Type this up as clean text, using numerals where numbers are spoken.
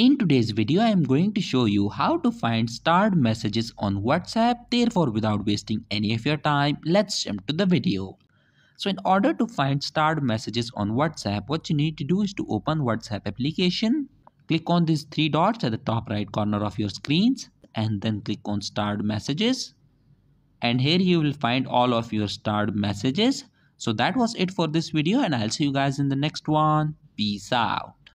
In today's video, I am going to show you how to find starred messages on WhatsApp. Therefore, without wasting any of your time, let's jump to the video. So in order to find starred messages on WhatsApp, what you need to do is to open WhatsApp application. Click on these three dots at the top right corner of your screens and then click on starred messages. And here you will find all of your starred messages. So that was it for this video and I'll see you guys in the next one. Peace out.